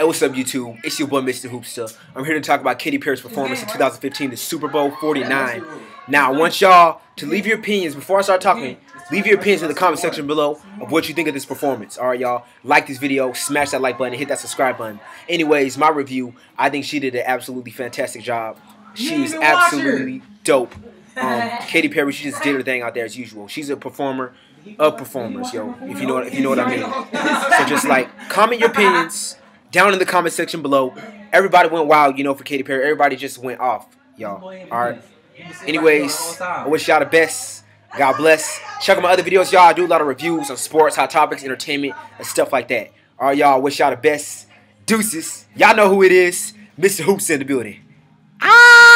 Hey, what's up, YouTube? It's your boy, Mr. Hoopster. I'm here to talk about Katy Perry's performance in 2015, the Super Bowl 49. Now, I want y'all to leave your opinions, before I start talking, leave your opinions in the comment section below of what you think of this performance. Alright, y'all? Like this video, smash that like button, and hit that subscribe button. Anyways, my review, I think she did an absolutely fantastic job. She's absolutely dope. Katy Perry, she just did her thing out there as usual. She's a performer of performers, yo, if you know what I mean. So just like, comment your opinions down in the comment section below. Everybody went wild, you know, for Katy Perry. Everybody just went off, y'all. Alright. Anyways, I wish y'all the best. God bless. Check out my other videos, y'all. I do a lot of reviews on sports, hot topics, entertainment, and stuff like that. Alright, y'all. Wish y'all the best. Deuces. Y'all know who it is. Mr. Hoops in the building. Ah!